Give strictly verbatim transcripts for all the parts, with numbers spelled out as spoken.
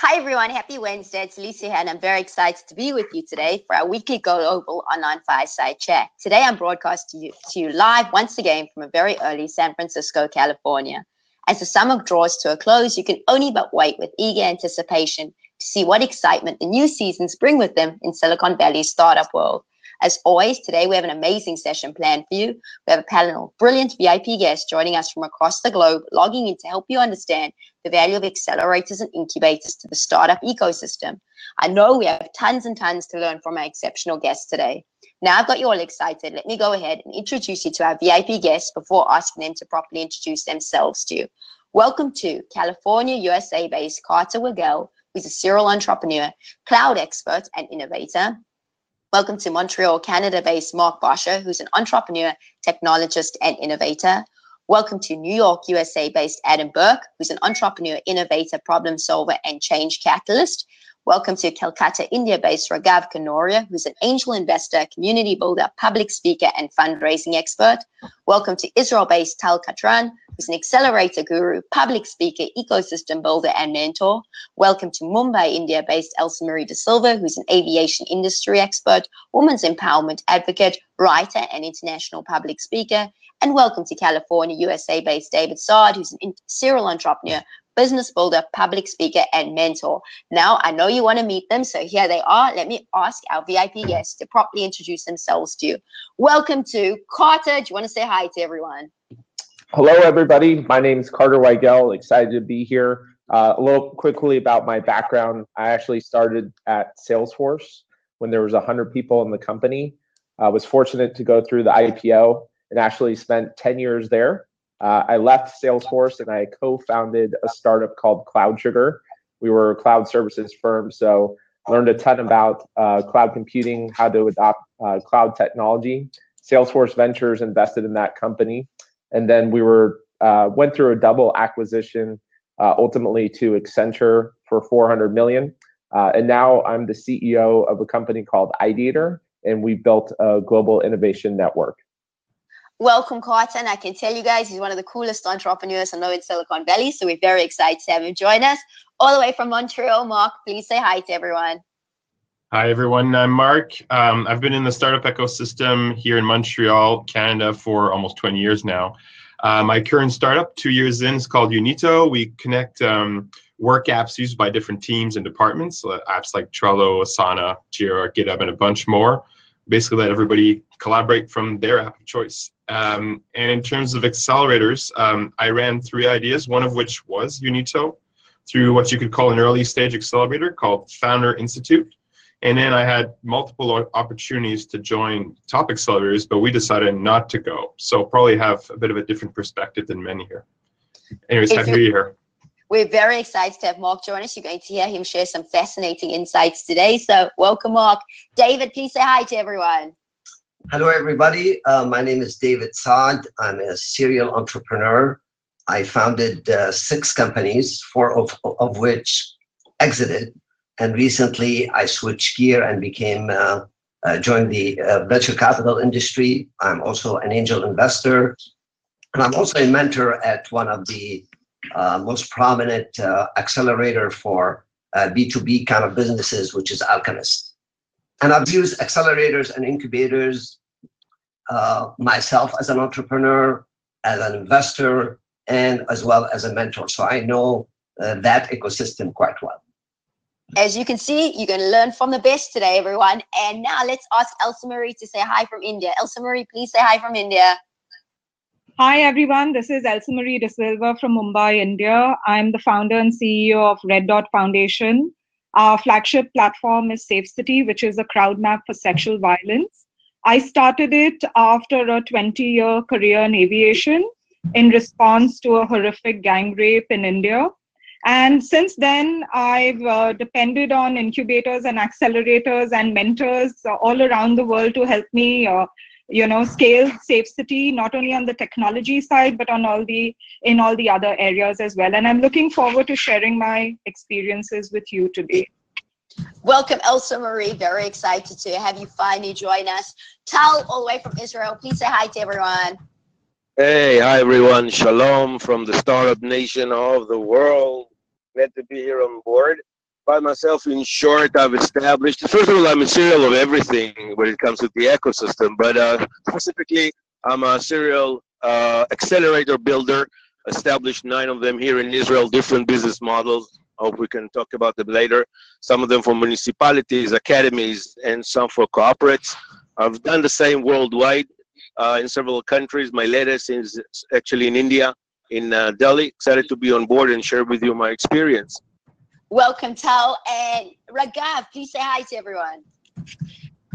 Hi, everyone. Happy Wednesday. It's Lisa here, and I'm very excited to be with you today for our weekly global online fireside chat. Today, I'm broadcasting to you, to you live once again from a very early San Francisco, California. As the summer draws to a close, you can only but wait with eager anticipation to see what excitement the new seasons bring with them in Silicon Valley's startup world. As always, today we have an amazing session planned for you. We have a panel of brilliant V I P guests joining us from across the globe, logging in to help you understand the value of accelerators and incubators to the startup ecosystem. I know we have tons and tons to learn from our exceptional guests today. Now I've got you all excited, let me go ahead and introduce you to our V I P guests before asking them to properly introduce themselves to you. Welcome to California, U S A-based Carter Wiggell, who's a serial entrepreneur, cloud expert, and innovator. Welcome to Montreal, Canada-based Mark Boscher, who's an entrepreneur, technologist, and innovator. Welcome to New York, U S A-based Adam Berk, who's an entrepreneur, innovator, problem solver, and change catalyst. Welcome to Calcutta, India-based Raghav Kanoria, who's an angel investor, community builder, public speaker, and fundraising expert. Welcome to Israel-based Tal Catran, who's an accelerator guru, public speaker, ecosystem builder, and mentor. Welcome to Mumbai, India-based Elsa Marie De Silva, who's an aviation industry expert, women's empowerment advocate, writer, and international public speaker. And welcome to California, U S A-based David Saad, who's a serial entrepreneur, business builder, public speaker, and mentor. Now, I know you want to meet them, so here they are. Let me ask our V I P guests to properly introduce themselves to you. Welcome to Carter. Do you want to say hi to everyone? Hello, everybody. My name is Carter Wiggell. Excited to be here. Uh, a little quickly about my background. I actually started at Salesforce when there was one hundred people in the company. I was fortunate to go through the I P O and actually spent ten years there. Uh, I left Salesforce and I co-founded a startup called CloudSugar. We were a cloud services firm, so learned a ton about uh, cloud computing, how to adopt uh, cloud technology. Salesforce Ventures invested in that company, and then we were uh, went through a double acquisition, uh, ultimately to Accenture for four hundred million dollars. Uh, and now I'm the C E O of a company called Ideator, and we built a global innovation network. Welcome, Carter. I can tell you guys, he's one of the coolest entrepreneurs I know in Silicon Valley, so we're very excited to have him join us. All the way from Montreal, Mark, please say hi to everyone. Hi, everyone. I'm Mark. Um, I've been in the startup ecosystem here in Montreal, Canada, for almost twenty years now. Uh, my current startup, two years in, is called Unito. We connect um, work apps used by different teams and departments, so apps like Trello, Asana, Jira, GitHub, and a bunch more. Basically, let everybody collaborate from their app of choice. Um, and in terms of accelerators, um, I ran three ideas, one of which was Unito, through what you could call an early stage accelerator called Founder Institute. And then I had multiple opportunities to join top accelerators, but we decided not to go. So probably have a bit of a different perspective than many here. Anyways, happy to be here. We're very excited to have Mark join us. You're going to hear him share some fascinating insights today. So welcome, Mark. David, please say hi to everyone. Hello, everybody. Uh, my name is David Saad. I'm a serial entrepreneur. I founded uh, six companies, four of, of which exited. And recently, I switched gear and became uh, uh, joined the uh, venture capital industry. I'm also an angel investor. And I'm also a mentor at one of the uh, most prominent uh, accelerator for uh, B two B kind of businesses, which is Alchemist. And I've used accelerators and incubators uh, myself as an entrepreneur, as an investor, and as well as a mentor. So I know uh, that ecosystem quite well. As you can see, you're going to learn from the best today, everyone. And now let's ask Elsa Marie to say hi from India. Elsa Marie, please say hi from India. Hi, everyone. This is Elsa Marie De Silva from Mumbai, India. I'm the founder and C E O of Red Dot Foundation. Our flagship platform is Safe City, which is a crowd map for sexual violence. I started it after a twenty-year career in aviation in response to a horrific gang rape in India. And since then, I've uh, depended on incubators and accelerators and mentors uh, all around the world to help me uh, you know, scale Safe City, not only on the technology side, but on all the in all the other areas as well. And I'm looking forward to sharing my experiences with you today. Welcome, Elsa Marie. Very excited to have you finally join us. Tal, all the way from Israel, please say hi to everyone. Hey, hi, everyone. Shalom from the startup nation of the world. Glad to be here on board. by myself. In short, I've established, first of all, I'm a serial of everything when it comes to the ecosystem, but uh, specifically, I'm a serial uh, accelerator builder, established nine of them here in Israel, different business models. I hope we can talk about them later. Some of them for municipalities, academies, and some for corporates. I've done the same worldwide uh, in several countries. My latest is actually in India, in uh, Delhi. Excited to be on board and share with you my experience. Welcome, Tal. And Raghav, please say hi to everyone.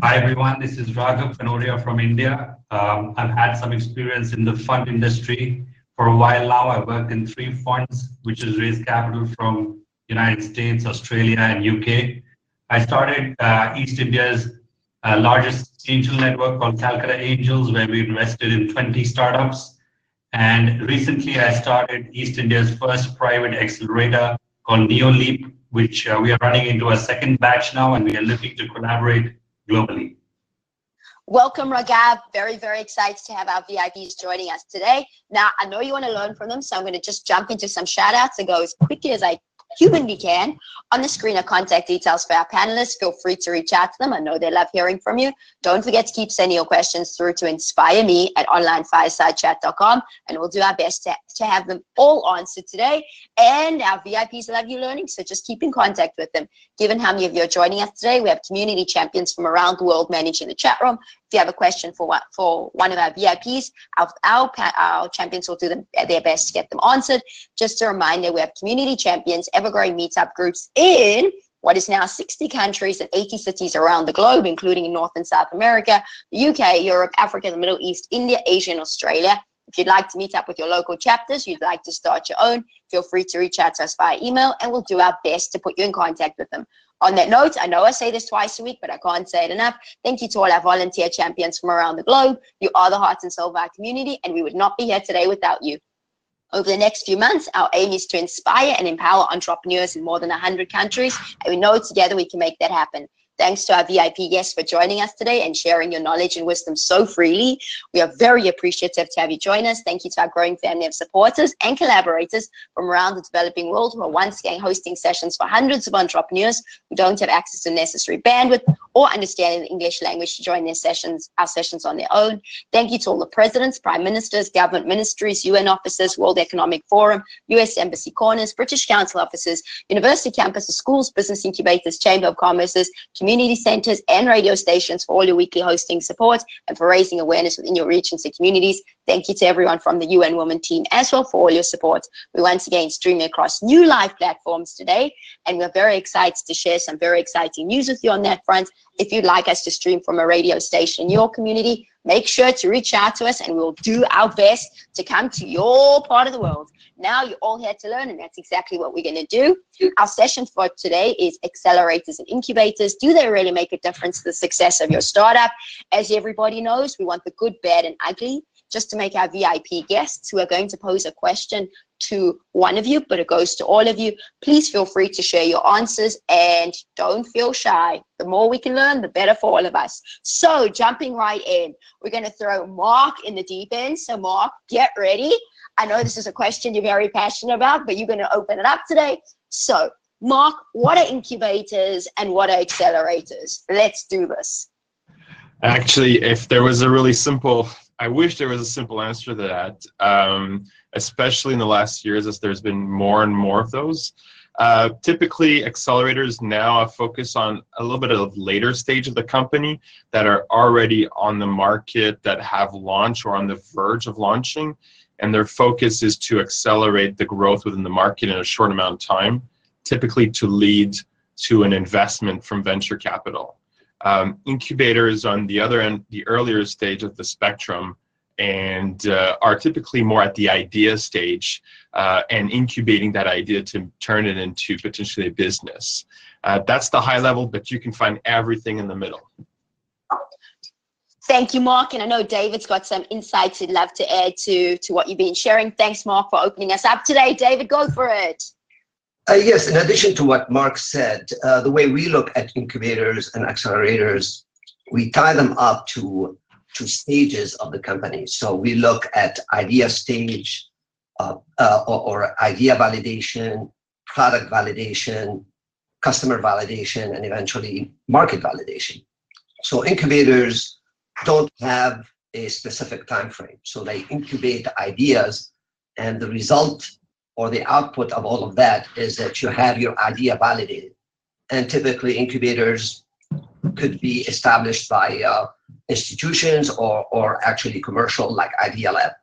Hi, everyone. This is Raghav Kanoria from India. Um, I've had some experience in the fund industry. For a while now, I worked in three funds, which has raised capital from United States, Australia, and U K. I started uh, East India's uh, largest angel network called Calcutta Angels, where we invested in twenty startups. And recently, I started East India's first private accelerator called NeoLeap, which uh, we are running into a second batch now, and we are looking to collaborate globally. Welcome, Raghav. Very, very excited to have our V I Ps joining us today. Now, I know you want to learn from them, so I'm going to just jump into some shout outs and go as quickly as I humanly can. On the screen are contact details for our panelists. Feel free to reach out to them. I know they love hearing from you. Don't forget to keep sending your questions through to inspire me at online fireside chat dot com, and we'll do our best to, to have them all answered today. And our V I Ps love you learning, so just keep in contact with them. Given how many of you are joining us today, we have community champions from around the world managing the chat room. If you have a question for one, for one of our V I Ps, our, our, our champions will do them, their best to get them answered. Just a reminder, we have community champions, ever-growing meetup groups in what is now sixty countries and eighty cities around the globe, including in North and South America, the U K, Europe, Africa, the Middle East, India, Asia, and Australia. If you'd like to meet up with your local chapters, you'd like to start your own, feel free to reach out to us via email, and we'll do our best to put you in contact with them. On that note, I know I say this twice a week, but I can't say it enough. Thank you to all our volunteer champions from around the globe. You are the heart and soul of our community, and we would not be here today without you. Over the next few months, our aim is to inspire and empower entrepreneurs in more than one hundred countries, and we know together we can make that happen. Thanks to our V I P guests for joining us today and sharing your knowledge and wisdom so freely. We are very appreciative to have you join us. Thank you to our growing family of supporters and collaborators from around the developing world who are once again hosting sessions for hundreds of entrepreneurs who don't have access to necessary bandwidth or understanding the English language to join their sessions, our sessions on their own. Thank you to all the presidents, prime ministers, government ministries, U N offices, World Economic Forum, U S Embassy Corners, British Council offices, university campuses, schools, business incubators, Chamber of Commerce's, community centers, and radio stations for all your weekly hosting support and for raising awareness within your regions and communities. Thank you to everyone from the U N Women team as well for all your support. We once again stream across new live platforms today, and we're very excited to share some very exciting news with you on that front. If you'd like us to stream from a radio station in your community, make sure to reach out to us and we'll do our best to come to your part of the world. Now you're all here to learn, and that's exactly what we're going to do. Our session for today is accelerators and incubators. Do they really make a difference to the success of your startup? As everybody knows, we want the good, bad, and ugly, just to make our V I P guests who are going to pose a question to one of you, but it goes to all of you. Please feel free to share your answers and don't feel shy. The more we can learn, the better for all of us. So jumping right in, we're going to throw Mark in the deep end. So Mark, get ready. I know this is a question you're very passionate about, but you're going to open it up today. So Mark, what are incubators and what are accelerators? Let's do this. Actually, if there was a really simple, I wish there was a simple answer to that, um, especially in the last years as there's been more and more of those. Uh, typically, accelerators now focus on a little bit of later stage of the company that are already on the market, that have launched or on the verge of launching, and their focus is to accelerate the growth within the market in a short amount of time, typically to lead to an investment from venture capital. Um, incubators on the other end, the earlier stage of the spectrum, and uh, are typically more at the idea stage uh, and incubating that idea to turn it into potentially a business. Uh, that's the high level, but you can find everything in the middle. Thank you, Mark. And I know David's got some insights he'd love to add to, to what you've been sharing. Thanks, Mark, for opening us up today. David, go for it. Uh, yes, in addition to what Mark said, uh, the way we look at incubators and accelerators, we tie them up to, to stages of the company. So we look at idea stage uh, uh, or, or idea validation, product validation, customer validation, and eventually market validation. So incubators don't have a specific time frame. So they incubate ideas, and the result or the output of all of that is that you have your idea validated. And typically incubators could be established by uh, institutions or, or actually commercial, like IdeaLab.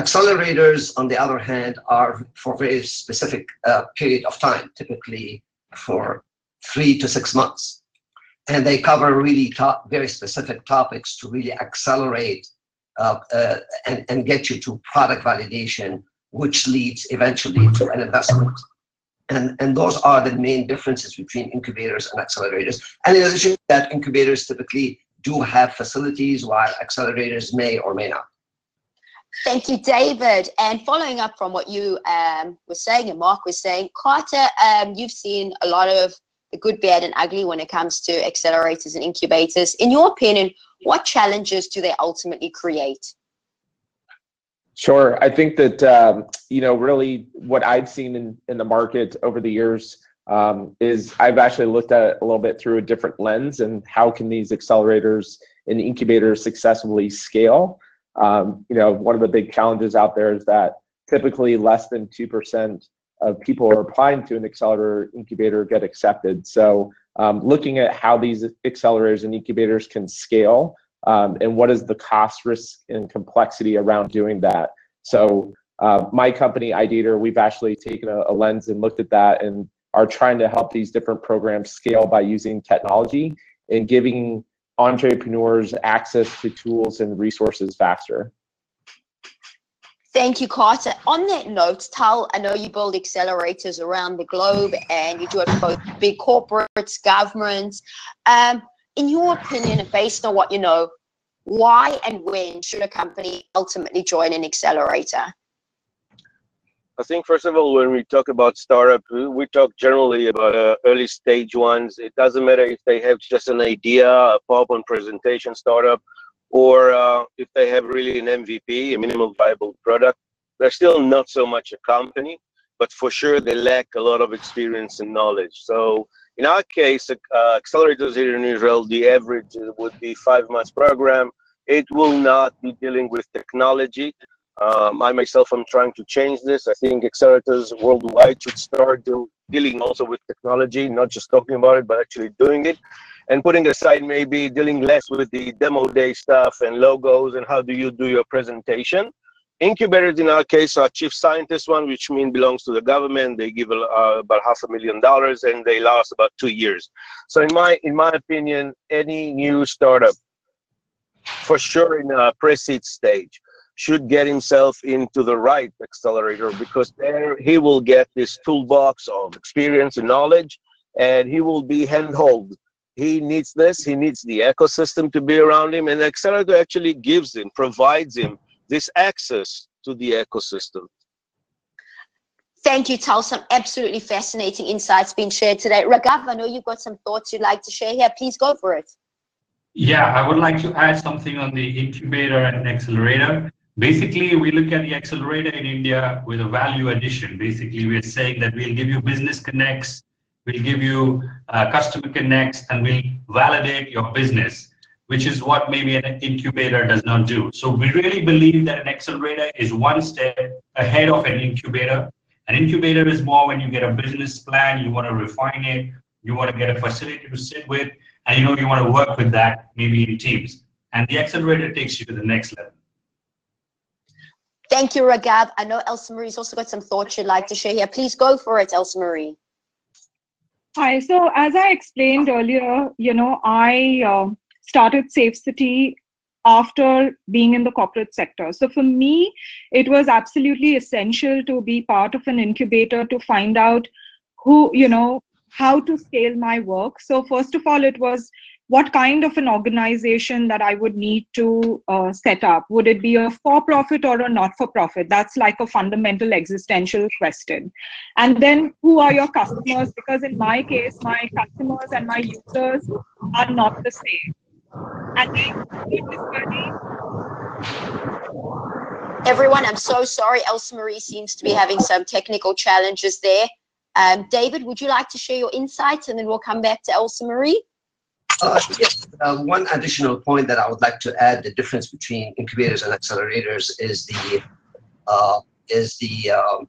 Accelerators, on the other hand, are for very specific uh, period of time, typically for three to six months. And they cover really top, very specific topics to really accelerate uh, uh, and, and get you to product validation, which leads eventually to an investment. And, and those are the main differences between incubators and accelerators. And in addition to that, incubators typically do have facilities, while accelerators may or may not. Thank you, David. And following up from what you um, were saying and Mark was saying, Carter, um, you've seen a lot of the good, bad, and ugly when it comes to accelerators and incubators. In your opinion, what challenges do they ultimately create? Sure. I think that, um, you know, really what I've seen in, in the market over the years um, is I've actually looked at it a little bit through a different lens, and how can these accelerators and incubators successfully scale? Um, you know, one of the big challenges out there is that typically less than two percent of people who are applying to an accelerator incubator get accepted. So um, looking at how these accelerators and incubators can scale, Um, and what is the cost, risk, and complexity around doing that? So uh, my company, Ideator, we've actually taken a, a lens and looked at that, and are trying to help these different programs scale by using technology and giving entrepreneurs access to tools and resources faster. Thank you, Carter. On that note, Tal, I know you build accelerators around the globe, and you do it for both big corporates, governments. Um, In your opinion, and based on what you know, why and when should a company ultimately join an accelerator? I think, first of all, when we talk about startup, we talk generally about uh, early stage ones. It doesn't matter if they have just an idea, a PowerPoint presentation startup, or uh, if they have really an M V P, a minimum viable product. They're still not so much a company, but for sure they lack a lot of experience and knowledge. So in our case, uh, accelerators here in Israel, the average would be five months program. It will not be dealing with technology. Um, I myself am trying to change this. I think accelerators worldwide should start do, dealing also with technology, not just talking about it, but actually doing it. And putting aside maybe dealing less with the demo day stuff and logos and how do you do your presentation. Incubators in our case are chief scientist one, which means belongs to the government. They give uh, about half a million dollars and they last about two years. So in my in my opinion, any new startup, for sure in a pre-seed stage, should get himself into the right accelerator, because there he will get this toolbox of experience and knowledge, and he will be handheld. He needs this. He needs the ecosystem to be around him, and the accelerator actually gives him, provides him this access to the ecosystem. Thank you, Tal. Some absolutely fascinating insights being shared today. Raghav, I know you've got some thoughts you'd like to share here. Please go for it. Yeah, I would like to add something on the incubator and accelerator. Basically, we look at the accelerator in India with a value addition. Basically, we're saying that we'll give you business connects, we'll give you uh, customer connects, and we'll validate your business, which is what maybe an incubator does not do. So we really believe that an accelerator is one step ahead of an incubator. An incubator is more when you get a business plan, you want to refine it, you want to get a facility to sit with, and you know you want to work with that maybe in teams. And the accelerator takes you to the next level. Thank you, Raghav. I know Elsa Marie's also got some thoughts you'd like to share here. Please go for it, Elsa Marie. Hi, so as I explained earlier, you know, I... Uh, started Safe City after being in the corporate sector. So for me, it was absolutely essential to be part of an incubator to find out who, you know, how to scale my work. So first of all, it was what kind of an organization that I would need to uh, set up. Would it be a for-profit or a not-for-profit? That's like a fundamental existential question. And then who are your customers? Because in my case, my customers and my users are not the same. And everyone, I'm so sorry. Elsa Marie seems to be having some technical challenges there. Um, David, would you like to share your insights, and then we'll come back to Elsa Marie? Uh, yes, uh, one additional point that I would like to add: the difference between incubators and accelerators is the uh, is the um,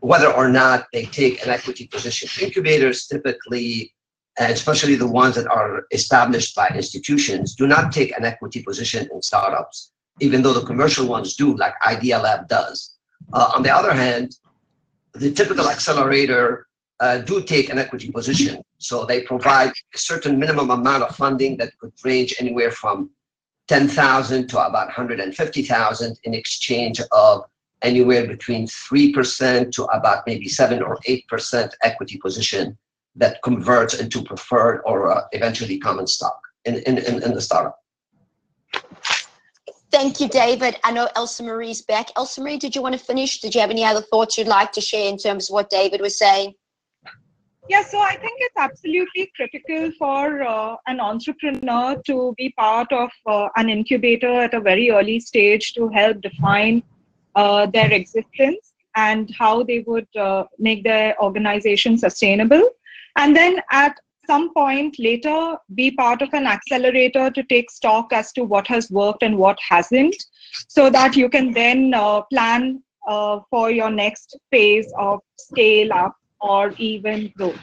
whether or not they take an equity position. Incubators typically, and especially the ones that are established by institutions, do not take an equity position in startups, even though the commercial ones do, like IdeaLab does. Uh, on the other hand, the typical accelerator uh, do take an equity position. So they provide a certain minimum amount of funding that could range anywhere from ten thousand to about one hundred fifty thousand in exchange of anywhere between three percent to about maybe seven or eight percent equity position that converts into preferred or uh, eventually common stock in, in, in, in the startup. Thank you, David. I know Elsa Marie's back. Elsa Marie, did you want to finish? Did you have any other thoughts you'd like to share in terms of what David was saying? Yeah, so I think it's absolutely critical for uh, an entrepreneur to be part of uh, an incubator at a very early stage to help define uh, their existence and how they would uh, make their organization sustainable. And then at some point later, be part of an accelerator to take stock as to what has worked and what hasn't, so that you can then uh, plan uh, for your next phase of scale up or even growth.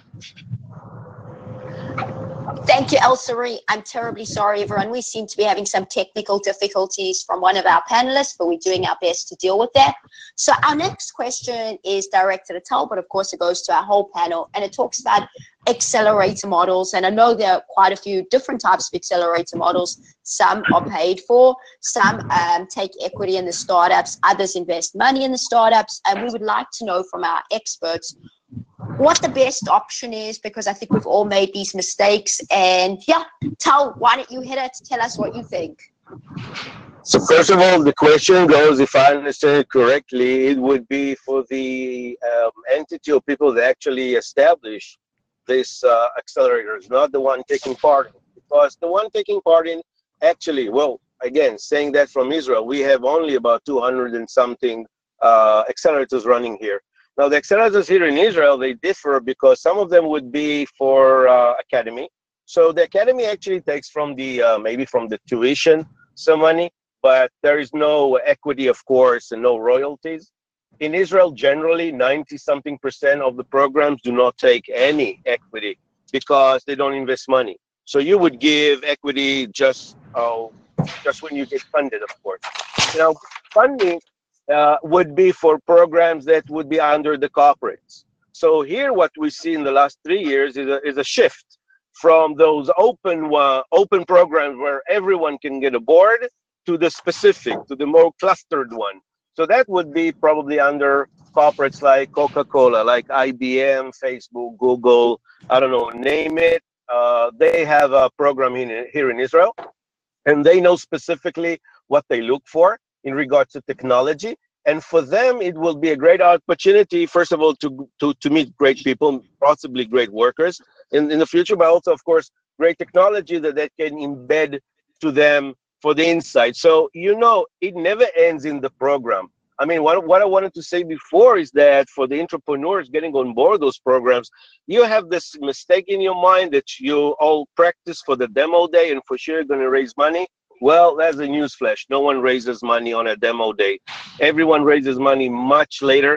Thank you, Elsa Marie. I'm terribly sorry, everyone. We seem to be having some technical difficulties from one of our panelists, but we're doing our best to deal with that. So our next question is directed at Tal, but of course it goes to our whole panel, and it talks about accelerator models. And I know there are quite a few different types of accelerator models. Some are paid for, some um, take equity in the startups, others invest money in the startups. And we would like to know from our experts what the best option is, because I think we've all made these mistakes. And yeah, Tal, why don't you hit it? Tell us what you think. So first of all, the question goes, if I understand it correctly, it would be for the um, entity or people that actually establish this uh, accelerator, not the one taking part in. Because the one taking part in, actually, well, again, saying that from Israel, we have only about two hundred and something uh, accelerators running here. Now, the accelerators here in Israel, they differ because some of them would be for uh, academy. So the academy actually takes from the, uh, maybe from the tuition, some money, but there is no equity, of course, and no royalties. In Israel, generally, ninety something percent of the programs do not take any equity because they don't invest money. So you would give equity just, oh, just when you get funded, of course. Now, funding Uh, would be for programs that would be under the corporates. So here what we see in the last three years is a, is a shift from those open uh, open programs where everyone can get aboard to the specific, to the more clustered one. So that would be probably under corporates like Coca-Cola, like I B M, Facebook, Google, I don't know, name it. Uh, they have a program in, here in Israel, and they know specifically what they look for in regards to technology. And for them, it will be a great opportunity, first of all, to, to, to meet great people, possibly great workers in, in the future, but also, of course, great technology that they can embed to them for the insight. So, you know, it never ends in the program. I mean, what, what I wanted to say before is that for the entrepreneurs getting on board those programs, you have this mistake in your mind that you all practice for the demo day and for sure you're going to raise money. Well, that's a newsflash. No one raises money on a demo day. Everyone raises money much later.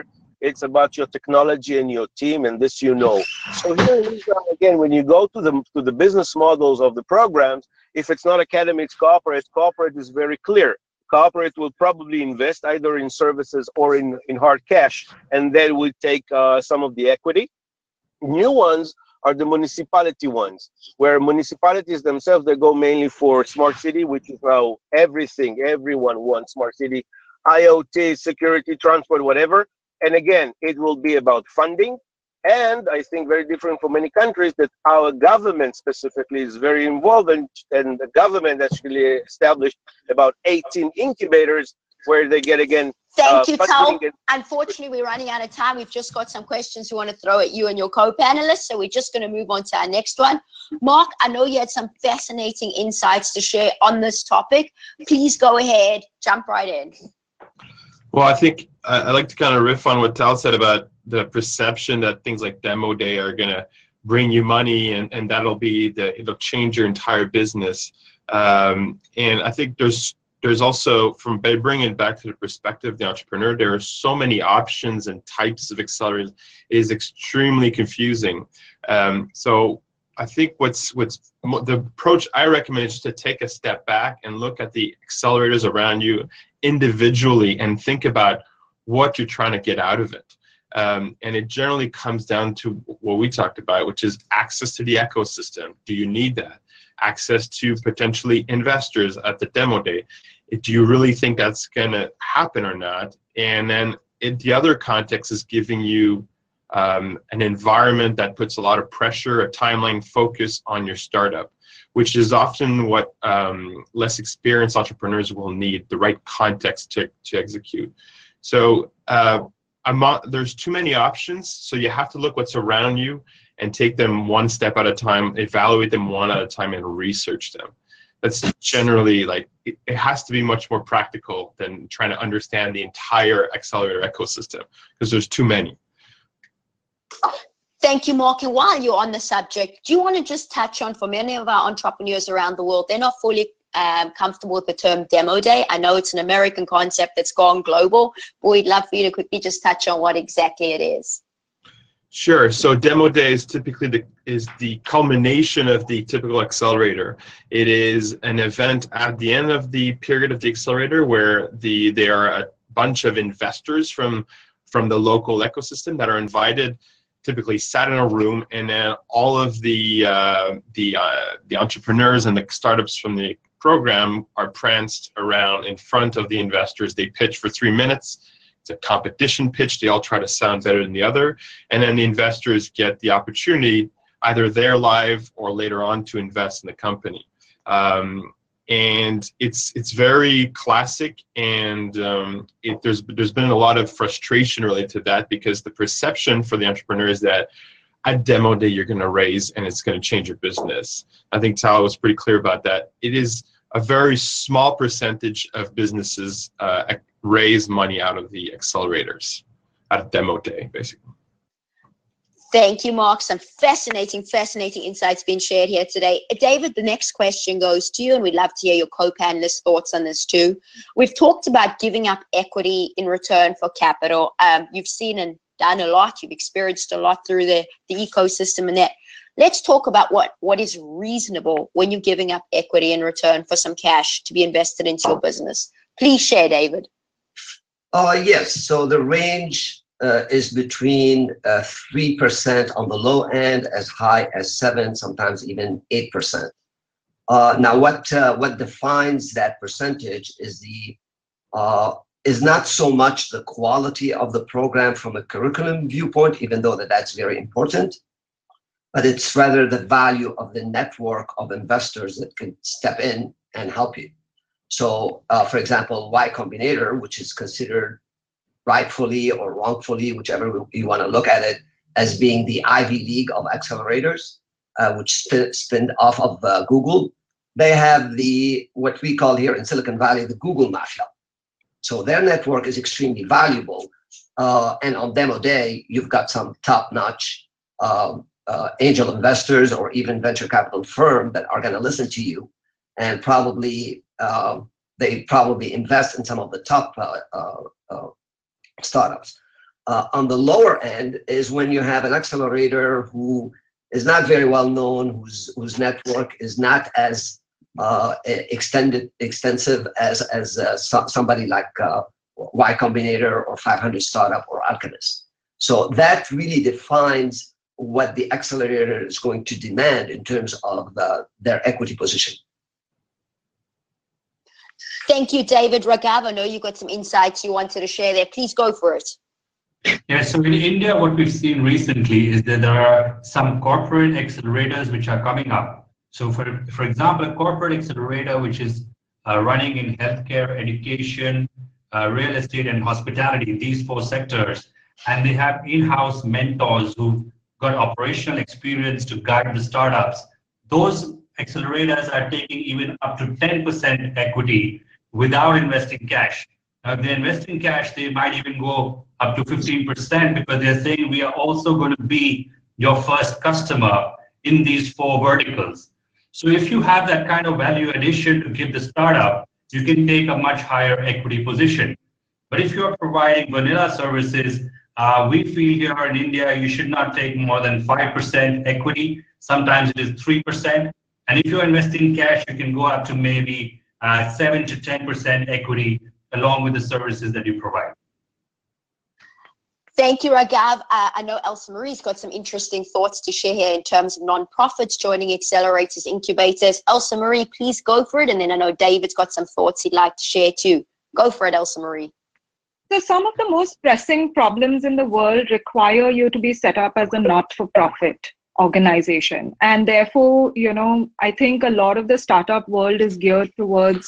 It's about your technology and your team, and this you know. So here in Israel, again, when you go to the to the business models of the programs, if it's not academy, it's corporate. Corporate is very clear. Corporate will probably invest either in services or in, in hard cash, and then we take uh, some of the equity. New ones are the municipality ones, where municipalities themselves, they go mainly for smart city, which is now everything, everyone wants smart city, I O T, security, transport, whatever. And again, it will be about funding. And I think very different from many countries that our government specifically is very involved in, and the government actually established about eighteen incubators where they get, again, Thank uh, you, Tal. Unfortunately, we're running out of time. We've just got some questions we want to throw at you and your co-panelists, so we're just going to move on to our next one. Mark, I know you had some fascinating insights to share on this topic. Please go ahead, jump right in. Well, I think I'd like to kind of riff on what Tal said about the perception that things like demo day are going to bring you money, and, and that'll be the, it'll change your entire business. Um, and I think there's, there's also, from by bringing it back to the perspective of the entrepreneur, there are so many options and types of accelerators. It is extremely confusing. Um, so I think what's, what's the approach I recommend is to take a step back and look at the accelerators around you individually and think about what you're trying to get out of it. Um, and it generally comes down to what we talked about, which is access to the ecosystem. Do you need that? Access to potentially investors at the demo day. Do you really think that's going to happen or not? And then it, the other context is giving you um, an environment that puts a lot of pressure, a timeline focus on your startup, which is often what um, less experienced entrepreneurs will need, the right context to, to execute. So uh, among, there's too many options, so you have to look what's around you and take them one step at a time, evaluate them one at a time, and research them. That's generally, like, it, it has to be much more practical than trying to understand the entire accelerator ecosystem, because there's too many. Thank you, Mark. And while you're on the subject, do you want to just touch on, for many of our entrepreneurs around the world, they're not fully Um, comfortable with the term demo day. I know it's an American concept that's gone global, but we'd love for you to quickly just touch on what exactly it is. Sure. So demo day is typically the, is the culmination of the typical accelerator. It is an event at the end of the period of the accelerator where the there are a bunch of investors from from the local ecosystem that are invited, typically sat in a room, and then all of the uh, the uh, the entrepreneurs and the startups from the program are pranced around in front of the investors. They pitch for three minutes. It's a competition pitch. They all try to sound better than the other. And then the investors get the opportunity, either there live or later on, to invest in the company. Um, and it's it's very classic, and um, it, there's, there's been a lot of frustration related to that, because the perception for the entrepreneur is that at demo day you're going to raise and it's going to change your business. I think Tal was pretty clear about that. It is a very small percentage of businesses uh, raise money out of the accelerators at demo day, basically. Thank you, Mark. Some fascinating, fascinating insights being shared here today. David, the next question goes to you, and we'd love to hear your co-panelists' thoughts on this too. We've talked about giving up equity in return for capital. Um, you've seen and done a lot. You've experienced a lot through the, the ecosystem and that. Let's talk about what, what is reasonable when you're giving up equity in return for some cash to be invested into your business. Please share, David. Uh, yes. So the range Uh, is between uh, three percent on the low end, as high as seven, sometimes even eight percent. Uh, now, what uh, what defines that percentage is the uh, is not so much the quality of the program from a curriculum viewpoint, even though that that's very important, but it's rather the value of the network of investors that can step in and help you. So, uh, for example, Y Combinator, which is considered rightfully or wrongfully, whichever you want to look at it, as being the Ivy League of accelerators, uh, which sp spin off of uh, Google. They have the, what we call here in Silicon Valley, the Google Mafia. So their network is extremely valuable. Uh, and on demo day, you've got some top-notch uh, uh, angel investors or even venture capital firm that are going to listen to you, and probably uh, they probably invest in some of the top uh, uh, uh, startups. Uh, on the lower end is when you have an accelerator who is not very well known, whose whose network is not as uh, extended extensive as as uh, so, somebody like uh, Y Combinator or five hundred Startup or Alchemist. So that really defines what the accelerator is going to demand in terms of the, their equity position. Thank you, David. Raghav, I know you've got some insights you wanted to share there. Please go for it. Yeah, so in India, what we've seen recently is that there are some corporate accelerators which are coming up. So for, for example, a corporate accelerator which is uh, running in healthcare, education, uh, real estate, and hospitality, these four sectors, and they have in-house mentors who've got operational experience to guide the startups. Those accelerators are taking even up to ten percent equity without investing cash. Now, if they invest in cash, they might even go up to fifteen percent because they're saying we are also going to be your first customer in these four verticals. So if you have that kind of value addition to give the startup, you can take a much higher equity position. But if you're providing vanilla services, uh, we feel here in India, you should not take more than five percent equity. Sometimes it is three percent. And if you're investing cash, you can go up to maybe uh, seven to ten percent equity along with the services that you provide. Thank you, Raghav. Uh, I know Elsa Marie's got some interesting thoughts to share here in terms of nonprofits joining accelerators, incubators. Elsa Marie, please go for it. And then I know David's got some thoughts he'd like to share too. Go for it, Elsa Marie. So some of the most pressing problems in the world require you to be set up as a not-for-profit organization. And therefore, you know, I think a lot of the startup world is geared towards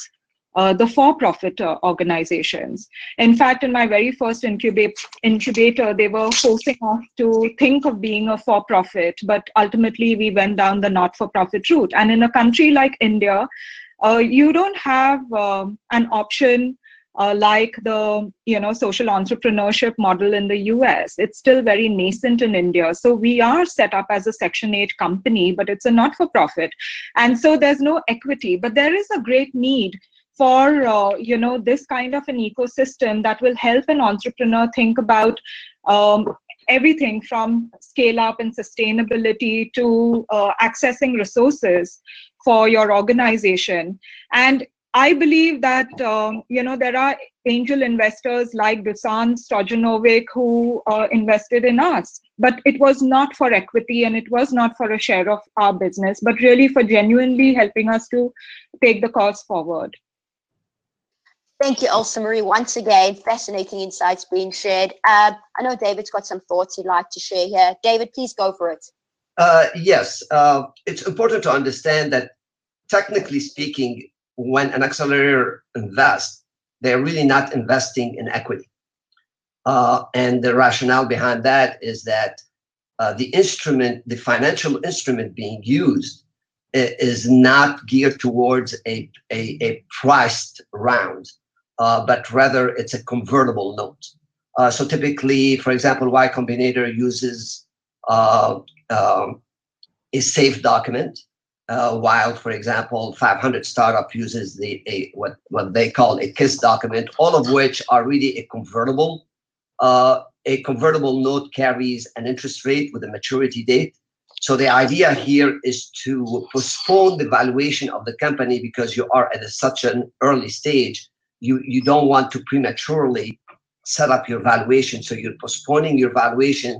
Uh, the for-profit uh, organizations. In fact, in my very first incubate, incubator, they were forcing us to think of being a for-profit, but ultimately we went down the not-for-profit route. And in a country like India, uh, you don't have uh, an option uh, like the you know social entrepreneurship model in the U S. It's still very nascent in India. So we are set up as a Section eight company, but it's a not-for-profit. And so there's no equity, but there is a great need for uh, you know this kind of an ecosystem that will help an entrepreneur think about um, everything from scale up and sustainability to uh, accessing resources for your organization. And I believe that um, you know there are angel investors like Dusan Stojanovic who uh, invested in us, but it was not for equity and it was not for a share of our business, but really for genuinely helping us to take the cause forward. Thank you, Elsa Marie. Once again, fascinating insights being shared. Uh, I know David's got some thoughts he'd like to share here. David, please go for it. Uh, yes, uh, it's important to understand that technically speaking, when an accelerator invests, they're really not investing in equity. Uh, and the rationale behind that is that uh, the instrument, the financial instrument being used is not geared towards a, a, a priced round. Uh, but rather it's a convertible note. Uh, so typically, for example, Y Combinator uses uh, um, a SAFE document, uh, while, for example, five hundred Startup uses the a, what, what they call a KISS document, all of which are really a convertible. Uh, a convertible note carries an interest rate with a maturity date. So the idea here is to postpone the valuation of the company because you are at a, such an early stage. You, you don't want to prematurely set up your valuation. So you're postponing your valuation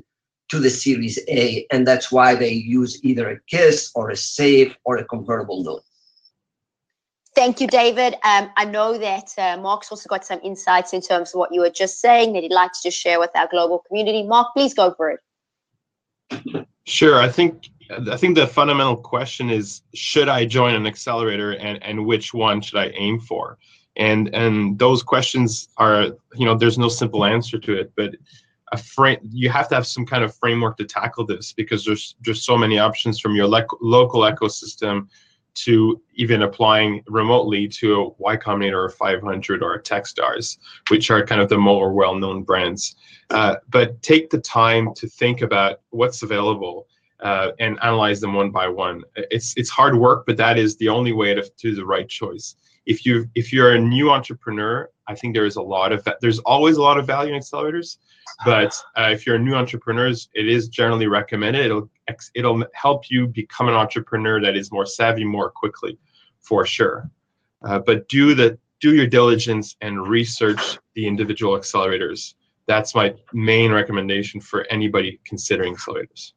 to the Series A, and that's why they use either a KISS or a SAFE or a convertible note. Thank you, David. Um, I know that uh, Mark's also got some insights in terms of what you were just saying that he'd like to just share with our global community. Mark, please go for it. Sure. I think I think the fundamental question is, should I join an accelerator, and, and which one should I aim for? And and those questions are, you know, there's no simple answer to it, but a frame, you have to have some kind of framework to tackle this because there's just so many options from your le- local ecosystem to even applying remotely to a Y Combinator or five hundred or a Techstars, which are kind of the more well-known brands. Uh, but take the time to think about what's available uh, and analyze them one by one. It's it's hard work, but that is the only way to do the right choice. If you if you're a new entrepreneur, I think there is a lot of there's always a lot of value in accelerators. But uh, if you're a new entrepreneur, it is generally recommended. It'll it'll help you become an entrepreneur that is more savvy more quickly, for sure. Uh, but do the do your diligence and research the individual accelerators. That's my main recommendation for anybody considering accelerators.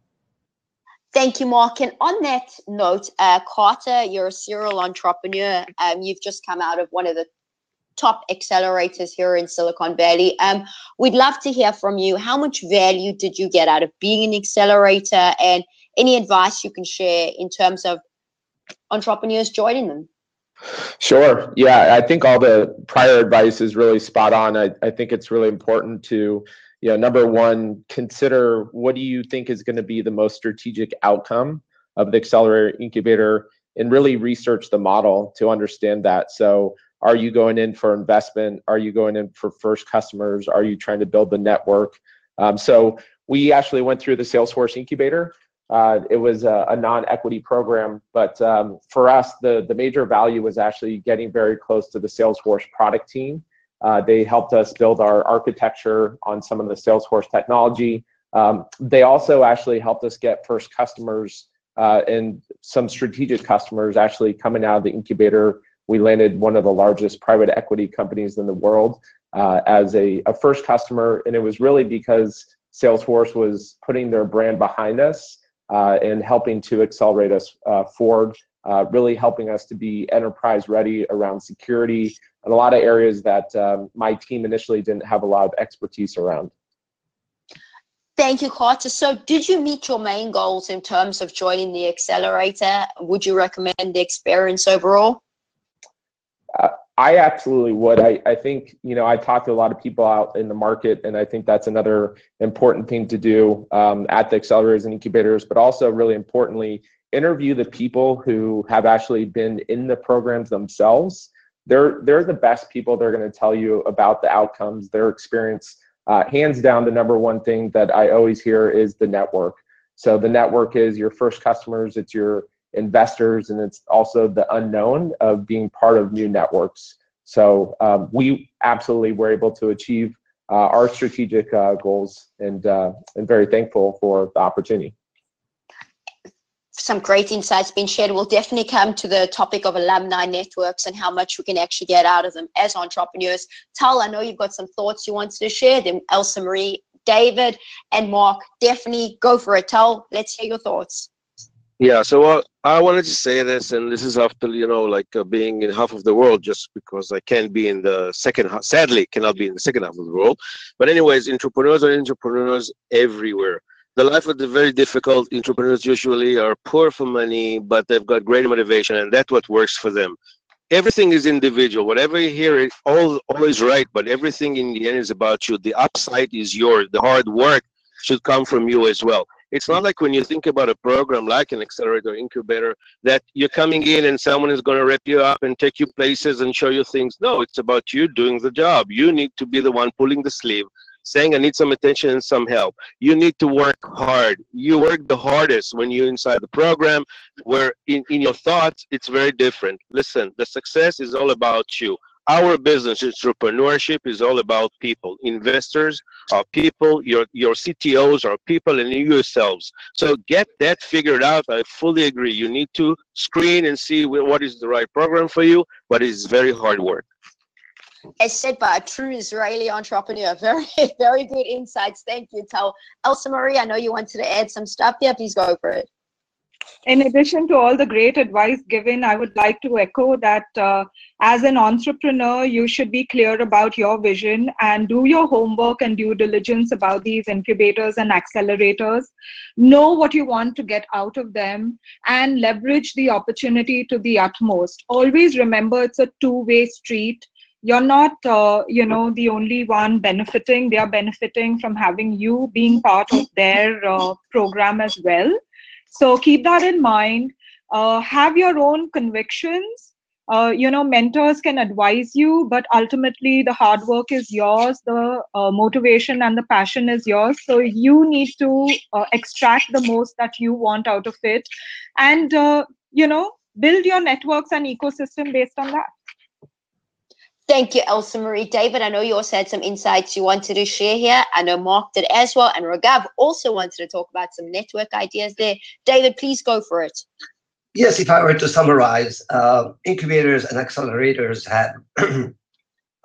Thank you, Mark. And on that note, uh, Carter, you're a serial entrepreneur. Um, you've just come out of one of the top accelerators here in Silicon Valley. Um, we'd love to hear from you. How much value did you get out of being an accelerator, and any advice you can share in terms of entrepreneurs joining them? Sure. Yeah, I think all the prior advice is really spot on. I, I think it's really important to, you know, number one, consider what do you think is going to be the most strategic outcome of the accelerator incubator, and really research the model to understand that. So, Are you going in for investment? Are you going in for first customers? Are you trying to build the network? Um, so we actually went through the Salesforce incubator. Uh, it was a, a non-equity program, but um, for us, the, the major value was actually getting very close to the Salesforce product team. Uh, they helped us build our architecture on some of the Salesforce technology. Um, they also actually helped us get first customers uh, and some strategic customers actually coming out of the incubator. We landed one of the largest private equity companies in the world uh, as a, a first customer, and it was really because Salesforce was putting their brand behind us uh, and helping to accelerate us uh, forward, uh, really helping us to be enterprise ready around security and a lot of areas that um, my team initially didn't have a lot of expertise around. Thank you, Carter. So did you meet your main goals in terms of joining the accelerator? Would you recommend the experience overall? Uh, I absolutely would. I, I think, you know, I talk to a lot of people out in the market, and I think that's another important thing to do um, at the accelerators and incubators, but also really importantly, interview the people who have actually been in the programs themselves. They're, they're the best people. They're going to tell you about the outcomes, their experience. Uh, hands down, the number one thing that I always hear is the network. So the network is your first customers, it's your investors, and it's also the unknown of being part of new networks. So um, we absolutely were able to achieve uh, our strategic uh, goals, and uh, and very thankful for the opportunity. Some great insights being shared. We'll definitely come to the topic of alumni networks and how much we can actually get out of them as entrepreneurs. Tal, I know you've got some thoughts you wanted to share. Then Elsa Marie, David, and Mark, definitely go for it. Tal, let's hear your thoughts. Yeah, so uh, I wanted to say this, and this is after, you know, like uh, being in half of the world, just because I can't be in the second half, sadly, cannot be in the second half of the world. But anyways, entrepreneurs are entrepreneurs everywhere. The life of the very difficult entrepreneurs usually are poor for money, but they've got great motivation, and that's what works for them. Everything is individual. Whatever you hear is all, always right, but everything in the end is about you. The upside is yours. The hard work should come from you as well. It's not like when you think about a program like an accelerator incubator that you're coming in and someone is going to wrap you up and take you places and show you things. No, it's about you doing the job. You need to be the one pulling the sleeve, saying, I need some attention and some help. You need to work hard. You work the hardest when you're inside the program, where in, in your thoughts, it's very different. Listen, the success is all about you. Our business, entrepreneurship, is all about people. Investors are people, your your C T Os are people, and yourselves. So get that figured out. I fully agree. You need to screen and see what is the right program for you, but it's very hard work. As said by a true Israeli entrepreneur. Very, very good insights. Thank you, Tal. Elsa Marie, I know you wanted to add some stuff there. Please go for it. In addition to all the great advice given, I would like to echo that uh, as an entrepreneur, you should be clear about your vision and do your homework and due diligence about these incubators and accelerators. Know what you want to get out of them and leverage the opportunity to the utmost. Always remember it's a two-way street. You're not, uh, you know, the only one benefiting. They are benefiting from having you being part of their uh, program as well. So keep that in mind. Uh, have your own convictions. Uh, you know, mentors can advise you, but ultimately the hard work is yours. The uh, motivation and the passion is yours. So you need to uh, extract the most that you want out of it. And, uh, you know, build your networks and ecosystem based on that. Thank you, Elsa Marie. David, I know you also had some insights you wanted to share here. I know Mark did as well, and Raghav also wanted to talk about some network ideas there. David, please go for it. Yes, if I were to summarize, uh, incubators and accelerators have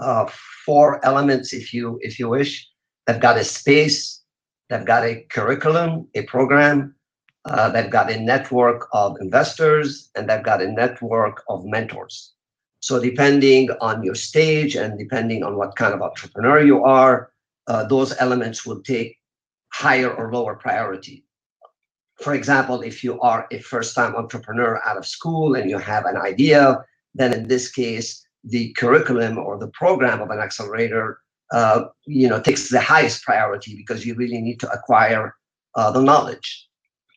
uh, four elements, if you if you wish. They've got a space, they've got a curriculum, a program, uh, they've got a network of investors, and they've got a network of mentors. So depending on your stage and depending on what kind of entrepreneur you are, uh, those elements will take higher or lower priority. For example, if you are a first-time entrepreneur out of school and you have an idea, then in this case, the curriculum or the program of an accelerator, uh, you know, takes the highest priority because you really need to acquire uh, the knowledge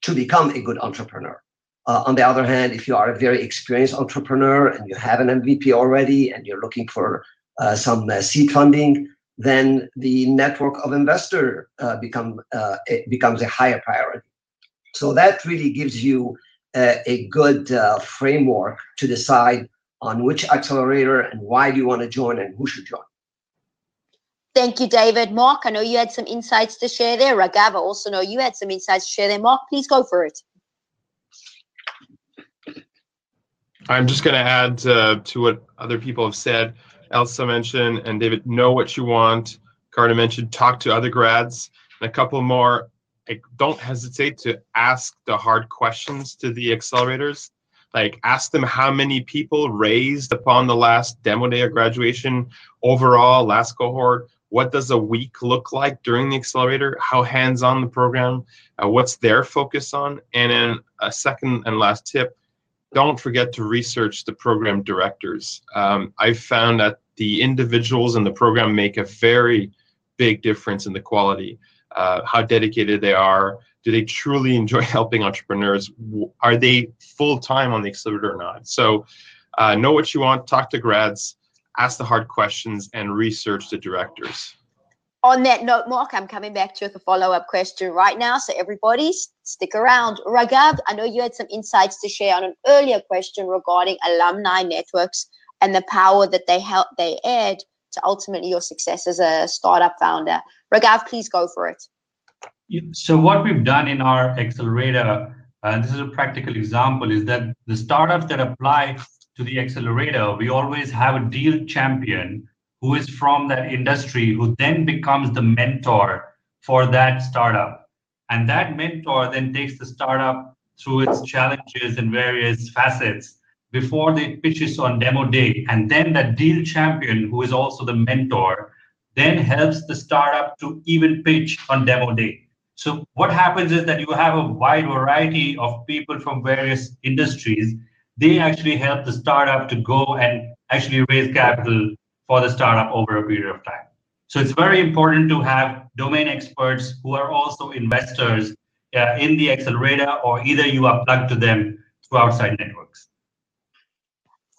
to become a good entrepreneur. Uh, on the other hand, if you are a very experienced entrepreneur and you have an M V P already and you're looking for uh, some uh, seed funding, then the network of investor uh, become, uh, it becomes a higher priority. So that really gives you a, a good uh, framework to decide on which accelerator and why do you want to join and who should join. Thank you, David. Mark, I know you had some insights to share there. Raghav, I also know you had some insights to share there. Mark, please go for it. I'm just going to add uh, to what other people have said. Elsa mentioned, and David, know what you want. Carter mentioned, talk to other grads. And a couple more, like, don't hesitate to ask the hard questions to the accelerators. Like, ask them how many people raised upon the last demo day of graduation, overall, last cohort. What does a week look like during the accelerator? How hands-on the program? Uh, what's their focus on? And then a second and last tip, don't forget to research the program directors. Um, I've found that the individuals in the program make a very big difference in the quality, uh, how dedicated they are. Do they truly enjoy helping entrepreneurs? Are they full-time on the accelerator or not? So uh, know what you want, talk to grads, ask the hard questions, and research the directors. On that note, Mark, I'm coming back to you with a follow-up question right now. So everybody, stick around. Raghav, I know you had some insights to share on an earlier question regarding alumni networks and the power that they help they add to ultimately your success as a startup founder. Raghav, please go for it. So what we've done in our accelerator, and this is a practical example, is that the startups that apply to the accelerator, we always have a deal champion who is from that industry, who then becomes the mentor for that startup. And that mentor then takes the startup through its challenges and various facets before they pitches on demo day. And then that deal champion, who is also the mentor, then helps the startup to even pitch on demo day. So what happens is that you have a wide variety of people from various industries. They actually help the startup to go and actually raise capital for the startup over a period of time. So it's very important to have domain experts who are also investors uh, in the accelerator, or either you are plugged to them through outside networks.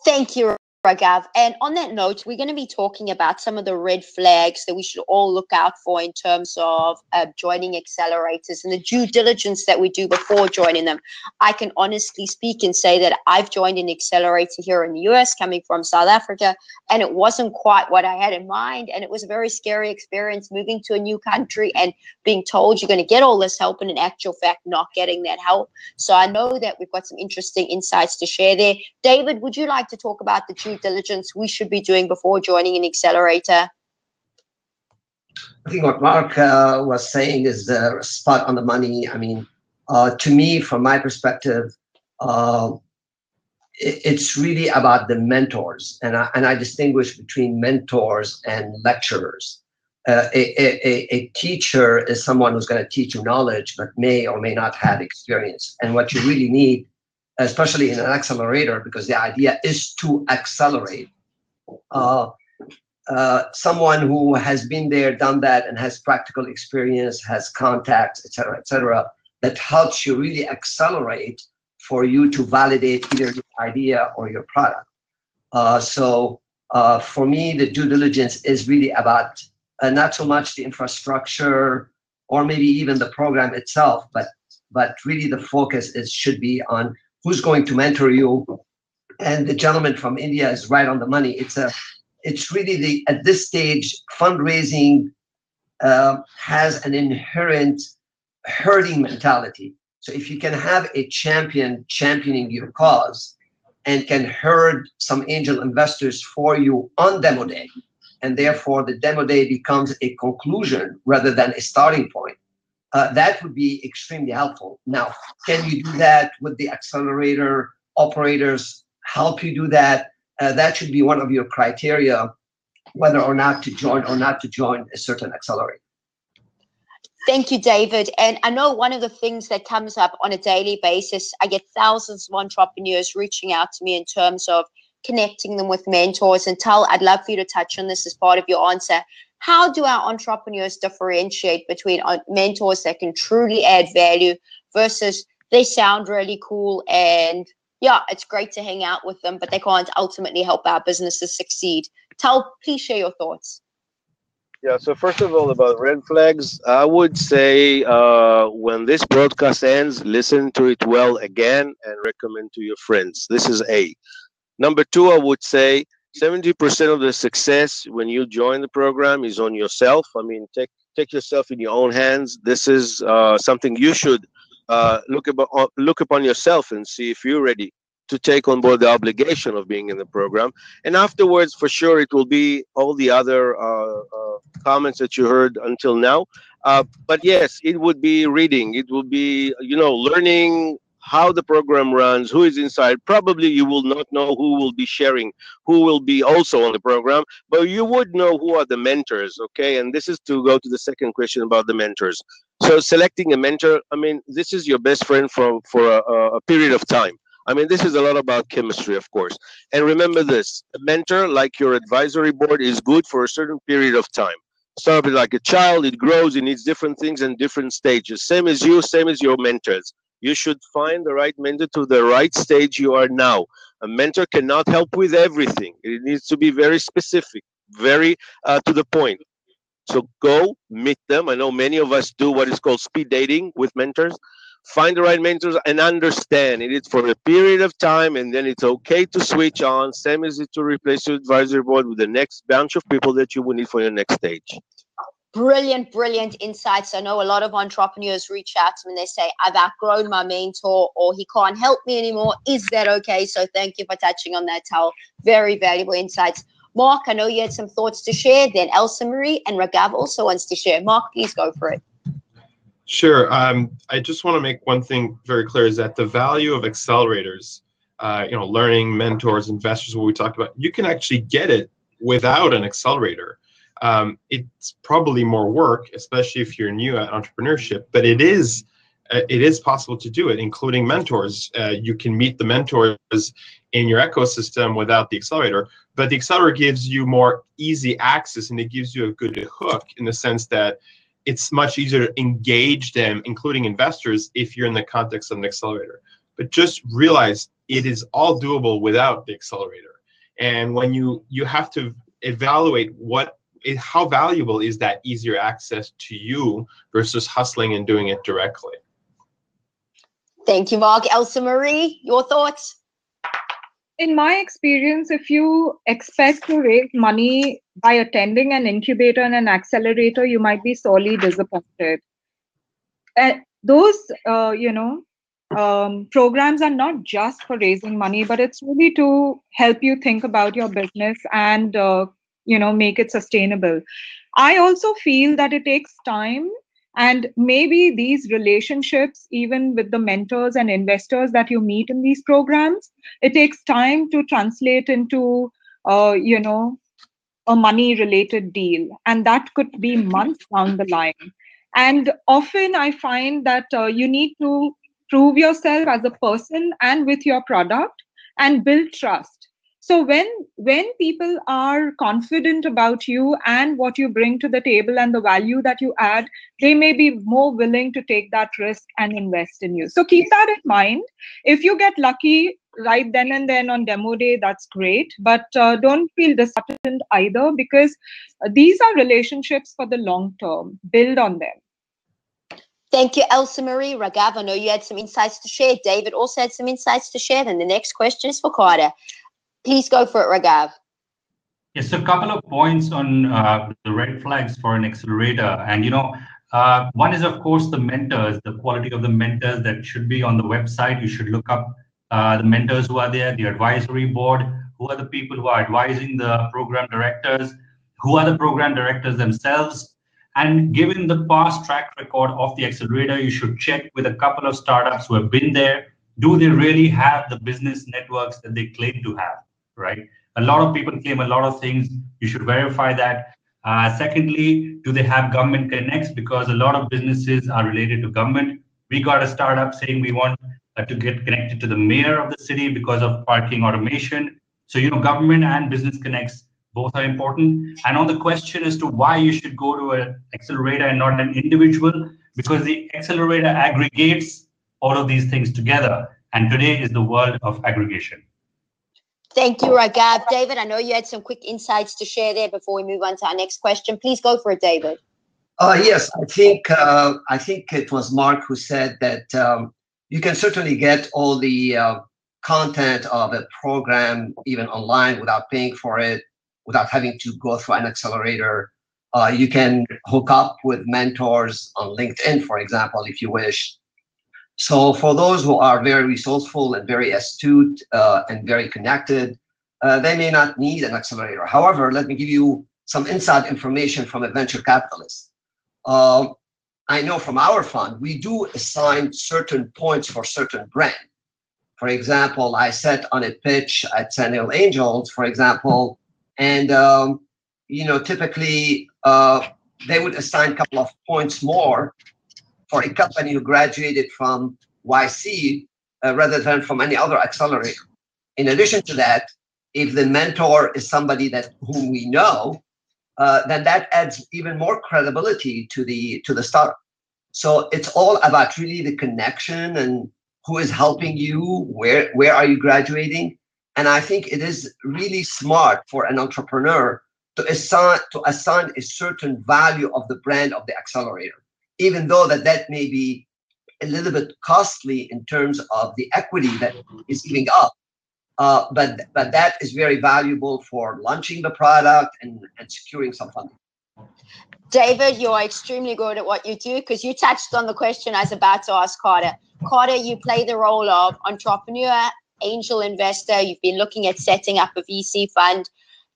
Thank you, Raghav. And on that note, we're going to be talking about some of the red flags that we should all look out for in terms of uh, joining accelerators and the due diligence that we do before joining them. I can honestly speak and say that I've joined an accelerator here in the U S coming from South Africa, and it wasn't quite what I had in mind. And it was a very scary experience moving to a new country and being told you're going to get all this help and in actual fact not getting that help. So I know that we've got some interesting insights to share there. David, would you like to talk about the due diligence we should be doing before joining an accelerator? I think what Mark uh, was saying is uh, spot on the money. I mean, uh, to me, from my perspective, uh, it, it's really about the mentors, and I, and I distinguish between mentors and lecturers. Uh, a, a, a teacher is someone who's going to teach you knowledge, but may or may not have experience. And what you really need, especially in an accelerator, because the idea is to accelerate, Uh, uh, someone who has been there, done that, and has practical experience, has contacts, et cetera, et cetera, that helps you really accelerate for you to validate either your idea or your product. Uh, so uh, for me, the due diligence is really about uh, not so much the infrastructure or maybe even the program itself, but, but really the focus is should be on who's going to mentor you. And the gentleman from India is right on the money. It's a, it's really the, at this stage, fundraising uh, has an inherent herding mentality. So if you can have a champion championing your cause and can herd some angel investors for you on demo day, and therefore the demo day becomes a conclusion rather than a starting point, Uh, that would be extremely helpful. Now, can you do that with the accelerator operators? Help you do that? Uh, that should be one of your criteria, whether or not to join or not to join a certain accelerator. Thank you, David. And I know one of the things that comes up on a daily basis, I get thousands of entrepreneurs reaching out to me in terms of connecting them with mentors. And Tal, I'd love for you to touch on this as part of your answer. How do our entrepreneurs differentiate between mentors that can truly add value versus they sound really cool, and yeah, it's great to hang out with them, but they can't ultimately help our businesses succeed. Tal, please share your thoughts. Yeah, so first of all, about red flags, I would say uh, when this broadcast ends, listen to it well again and recommend to your friends. This is A. Number two, I would say seventy percent of the success when you join the program is on yourself. I mean, take take yourself in your own hands. This is uh, something you should uh, look, about, uh, look upon yourself and see if you're ready to take on board the obligation of being in the program. And afterwards, for sure, it will be all the other uh, uh, comments that you heard until now. Uh, but yes, it would be reading. It will be, you know, learning how the program runs, who is inside. Probably you will not know who will be sharing, who will be also on the program, but you would know who are the mentors, okay? And this is to go to the second question about the mentors. So selecting a mentor, I mean, this is your best friend for, for a, a period of time. I mean, this is a lot about chemistry, of course. And remember this, a mentor, like your advisory board, is good for a certain period of time. Start with like a child, it grows, it needs different things and different stages. Same as you, same as your mentors. You should find the right mentor to the right stage you are now. A mentor cannot help with everything. It needs to be very specific, very uh, to the point. So go meet them. I know many of us do what is called speed dating with mentors. Find the right mentors and understand it is for a period of time, and then it's okay to switch on, same as it to replace your advisory board with the next bunch of people that you will need for your next stage. Brilliant, brilliant insights. I know a lot of entrepreneurs reach out to me and they say, I've outgrown my mentor, or he can't help me anymore. Is that okay? So thank you for touching on that, Tal. Very valuable insights. Mark, I know you had some thoughts to share, then Elsa Marie, and Raghav also wants to share. Mark, please go for it. Sure. Um, I just want to make one thing very clear is that the value of accelerators, uh, you know, learning, mentors, investors, what we talked about, you can actually get it without an accelerator. Um, it's probably more work, especially if you're new at entrepreneurship, but it is uh, it is possible to do it, including mentors. Uh, you can meet the mentors in your ecosystem without the accelerator, but the accelerator gives you more easy access and it gives you a good hook in the sense that it's much easier to engage them, including investors, if you're in the context of an accelerator. But just realize it is all doable without the accelerator. And when you you have to evaluate what is, how valuable is that easier access to you versus hustling and doing it directly. Thank you, Mark. Elsa Marie, your thoughts? In my experience, if you expect to raise money by attending an incubator and an accelerator, you might be sorely disappointed. And those, uh, you know, um, programs are not just for raising money, but it's really to help you think about your business and, uh, you know, make it sustainable. I also feel that it takes time. And maybe these relationships, even with the mentors and investors that you meet in these programs, it takes time to translate into, uh, you know, a money-related deal. And that could be months down the line. And often I find that uh, you need to prove yourself as a person and with your product and build trust. So when, when people are confident about you and what you bring to the table and the value that you add, they may be more willing to take that risk and invest in you. So keep that in mind. If you get lucky right then and then on demo day, that's great. But uh, don't feel disheartened either, because these are relationships for the long term. Build on them. Thank you, Elsa Marie. Raghav, I know you had some insights to share. David also had some insights to share. And the next question is for Carter. Please go for it, Raghav. Yes, a couple of points on uh, the red flags for an accelerator. And, you know, uh, one is, of course, the mentors, the quality of the mentors that should be on the website. You should look up uh, the mentors who are there, the advisory board, who are the people who are advising the program directors, who are the program directors themselves. And given the past track record of the accelerator, you should check with a couple of startups who have been there. Do they really have the business networks that they claim to have? Right? A lot of people claim a lot of things. You should verify that. Uh, secondly, do they have government connects? Because a lot of businesses are related to government. We got a startup saying we want uh, to get connected to the mayor of the city because of parking automation. So, you know, government and business connects, both are important. And on the question as to why you should go to an accelerator and not an individual, because the accelerator aggregates all of these things together. And today is the world of aggregation. Thank you, Raghav. David, I know you had some quick insights to share there before we move on to our next question. Please go for it, David. Uh, yes, I think uh, I think it was Mark who said that um, you can certainly get all the uh, content of a program even online without paying for it, without having to go through an accelerator. Uh, you can hook up with mentors on LinkedIn, for example, if you wish. So for those who are very resourceful and very astute uh, and very connected, uh, they may not need an accelerator. However, let me give you some inside information from a venture capitalist. Uh, I know from our fund, we do assign certain points for certain brand. For example, I sat on a pitch at Calcutta Angels, for example, and um, you know, typically uh, they would assign a couple of points more for a company who graduated from Y C uh, rather than from any other accelerator. In addition to that, if the mentor is somebody that whom we know, Uh, then that adds even more credibility to the to the startup. So it's all about really the connection and who is helping you, where where are you graduating, and I think it is really smart for an entrepreneur to assign to assign a certain value of the brand of the accelerator, even though that that may be a little bit costly in terms of the equity that is giving up. Uh, but but that is very valuable for launching the product and, and securing some funding. David, you're extremely good at what you do because you touched on the question I was about to ask Carter. Carter, you play the role of entrepreneur, angel investor. You've been looking at setting up a V C fund.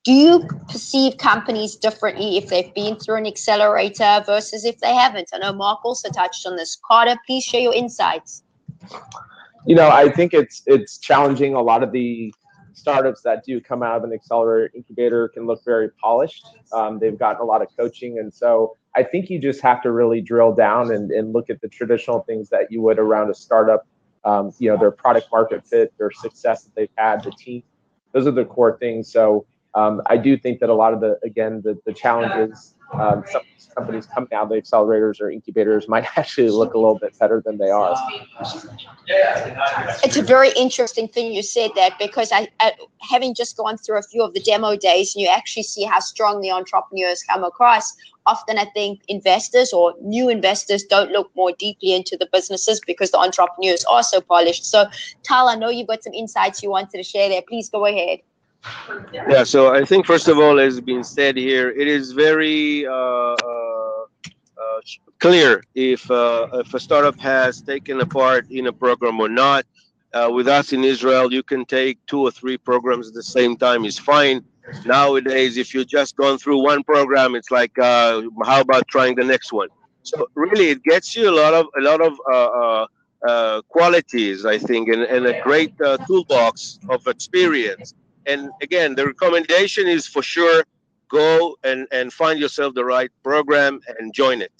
Do you perceive companies differently if they've been through an accelerator versus if they haven't? I know Mark also touched on this. Carter, please share your insights. You know, I think it's it's challenging. A lot of the startups that do come out of an accelerator incubator can look very polished. Um, they've gotten a lot of coaching. And so I think you just have to really drill down and, and look at the traditional things that you would around a startup, um, you know, their product market fit, their success that they've had, the team. Those are the core things. So um, I do think that a lot of the, again, the, the challenges, um, some companies coming out of the accelerators or incubators might actually look a little bit better than they are. It's a very interesting thing you said that, because I, I having just gone through a few of the demo days and you actually see how strong the entrepreneurs come across. Often I think investors or new investors don't look more deeply into the businesses because the entrepreneurs are so polished. So Tal, I know you've got some insights you wanted to share there. Please go ahead. Yeah, so I think first of all, as being said here, it is very uh, uh, uh, clear if, uh, if a startup has taken a part in a program or not. Uh, with us in Israel, you can take two or three programs at the same time is fine. Nowadays, if you've just gone through one program, it's like, uh, how about trying the next one? So really, it gets you a lot of a lot of uh, uh, qualities, I think, and, and a great uh, toolbox of experience. And again, the recommendation is for sure, go and, and find yourself the right program and join it.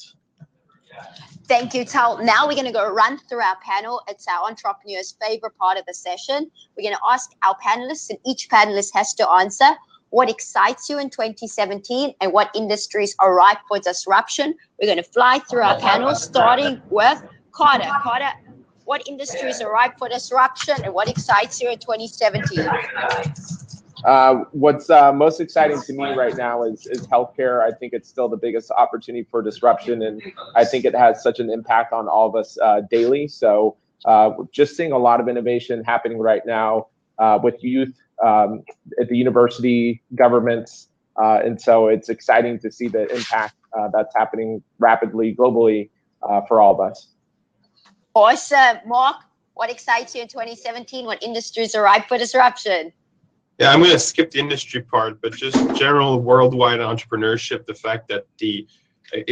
Thank you, Tal. Now we're going to go run through our panel. It's our entrepreneur's favorite part of the session. We're going to ask our panelists, and each panelist has to answer what excites you in twenty seventeen and what industries are ripe for disruption. We're going to fly through our panel, starting with Carter. Carter, what industries are ripe for disruption and what excites you in twenty seventeen? Uh, what's uh, most exciting to me right now is, is healthcare. I think it's still the biggest opportunity for disruption, and I think it has such an impact on all of us uh, daily. So uh, just seeing a lot of innovation happening right now uh, with youth um, at the university, governments. Uh, and so it's exciting to see the impact uh, that's happening rapidly globally uh, for all of us. Awesome. Mark, what excites you in twenty seventeen? What industries are ripe for disruption? Yeah, I'm going to skip the industry part, but just general worldwide entrepreneurship, the fact that the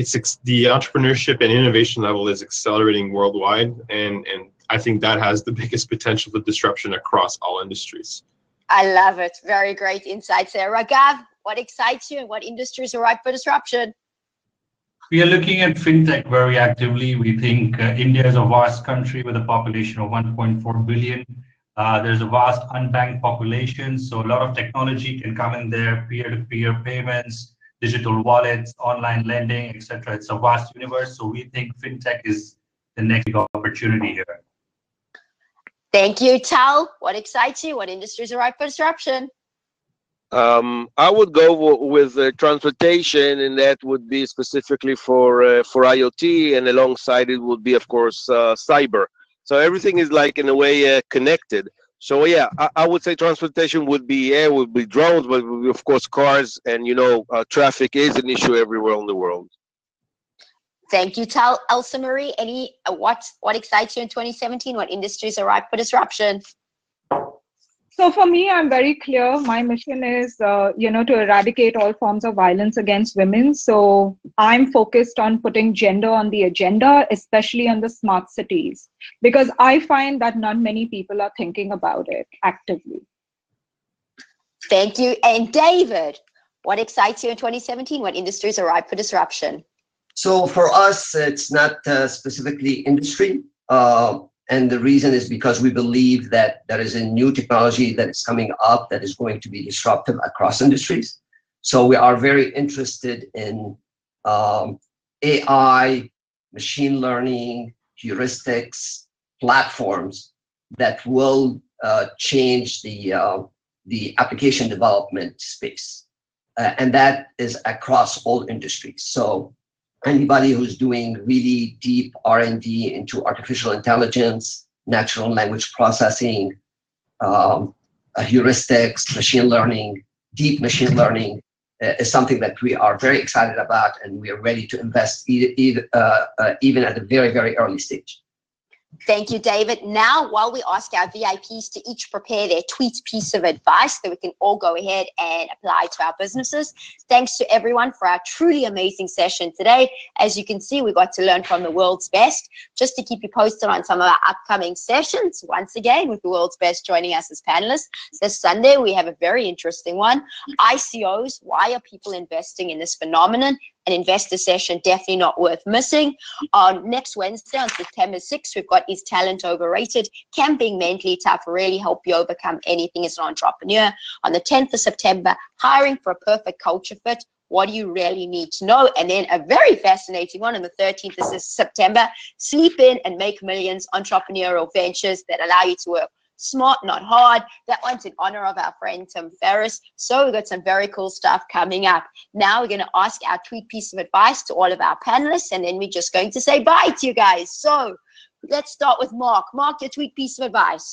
it's the entrepreneurship and innovation level is accelerating worldwide. And, and I think that has the biggest potential for disruption across all industries. I love it. Very great insights there. Raghav, what excites you and what industries are ripe for disruption? We are looking at fintech very actively. We think uh, India is a vast country with a population of one point four billion. Uh, there's a vast unbanked population, so a lot of technology can come in there, peer-to-peer payments, digital wallets, online lending, et cetera. It's a vast universe, so we think fintech is the next big opportunity here. Thank you, Tal. What excites you? What industries are ripe for disruption? Um, I would go w with uh, transportation, and that would be specifically for uh, for I O T, and alongside it would be, of course, uh, cyber. So everything is like in a way uh, connected. So yeah, I, I would say transportation would be air, yeah, would be drones, but would be, of course, cars, and you know, uh, traffic is an issue everywhere in the world. Thank you, Tal. Elsa Marie, any uh, what what excites you in twenty seventeen? What industries are ripe for disruption? So for me, I'm very clear. My mission is, uh, you know, to eradicate all forms of violence against women. So I'm focused on putting gender on the agenda, especially on the smart cities, because I find that not many people are thinking about it actively. Thank you. And David, what excites you in twenty seventeen? What industries are ripe for disruption? So for us, it's not uh, specifically industry. Uh, And the reason is because we believe that there is a new technology that is coming up that is going to be disruptive across industries. So we are very interested in um, A I, machine learning, heuristics, platforms that will uh, change the, uh, the application development space. Uh, and that is across all industries. So anybody who's doing really deep R and D into artificial intelligence, natural language processing, um, heuristics, machine learning, deep machine learning uh, is something that we are very excited about, and we are ready to invest either, either, uh, uh, even at a very, very early stage. Thank you, David. Now, while we ask our V I Ps to each prepare their tweet piece of advice that we can all go ahead and apply to our businesses, thanks to everyone for our truly amazing session today. As you can see, we got to learn from the world's best. Just to keep you posted on some of our upcoming sessions, once again, with the world's best joining us as panelists. This Sunday, we have a very interesting one. I C Os, why are people investing in this phenomenon? An investor session, definitely not worth missing. On next Wednesday, on September sixth, we've got Is Talent Overrated? Can being mentally tough really help you overcome anything as an entrepreneur? On the tenth of September, hiring for a perfect culture fit. What do you really need to know? And then a very fascinating one on the thirteenth of September, sleep in and make millions, entrepreneurial ventures that allow you to work smart, not hard. That one's in honor of our friend Tim Ferriss. So we've got some very cool stuff coming up. Now we're going to ask our tweet piece of advice to all of our panelists, and then we're just going to say bye to you guys. So let's start with Mark. Mark, your tweet piece of advice.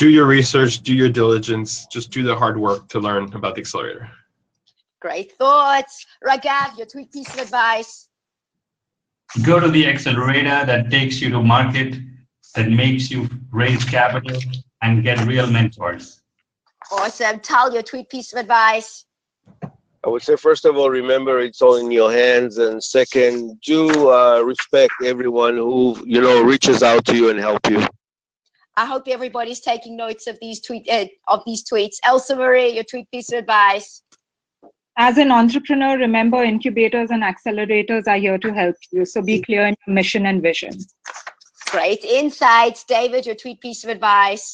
Do your research, do your diligence, just do the hard work to learn about the accelerator. Great thoughts. Raghav, your tweet piece of advice. Go to the accelerator that takes you to market, that makes you raise capital and get real mentors. Awesome. Tal, your tweet piece of advice. I would say, first of all, remember it's all in your hands. And second, do uh, respect everyone who, you know, reaches out to you and help you. I hope everybody's taking notes of these, tweet, uh, of these tweets. Elsa Marie, your tweet piece of advice. As an entrepreneur, remember incubators and accelerators are here to help you. So be clear in your mission and vision. Great insights. David, your tweet piece of advice.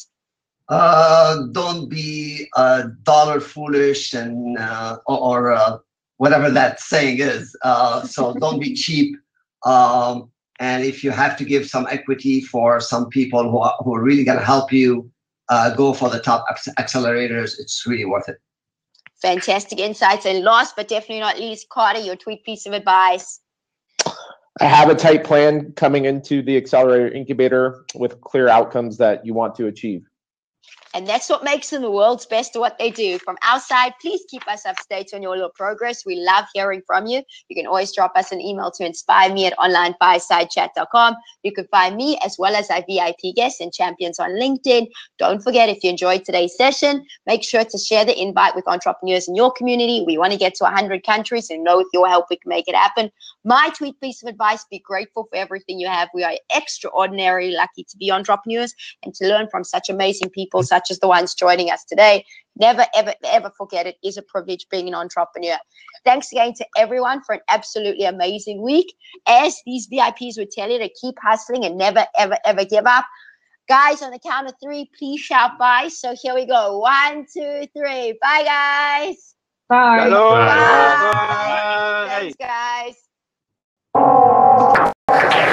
Uh, don't be uh, dollar foolish and uh, or uh, whatever that saying is. Uh, so don't be cheap. Um, and if you have to give some equity for some people who are, who are really going to help you, uh, go for the top accelerators. It's really worth it. Fantastic insights. And last but definitely not least, Carter, your tweet piece of advice. I have a tight plan coming into the accelerator incubator with clear outcomes that you want to achieve. And that's what makes them the world's best at what they do. From our side, please keep us up to date on your little progress. We love hearing from you. You can always drop us an email to inspire me at online fireside chat dot com. You can find me as well as our V I P guests and champions on LinkedIn. Don't forget, if you enjoyed today's session, make sure to share the invite with entrepreneurs in your community. We want to get to one hundred countries, and know with your help we can make it happen. My tweet piece of advice, be grateful for everything you have. We are extraordinarily lucky to be entrepreneurs and to learn from such amazing people, such as the ones joining us today. Never, ever, ever forget it is a privilege being an entrepreneur. Thanks again to everyone for an absolutely amazing week. As these V I Ps would tell you, to keep hustling and never, ever, ever give up. Guys, on the count of three, please shout bye. So here we go. One, two, three. Bye, guys. Bye. Bye. Bye. Bye. Thanks, guys.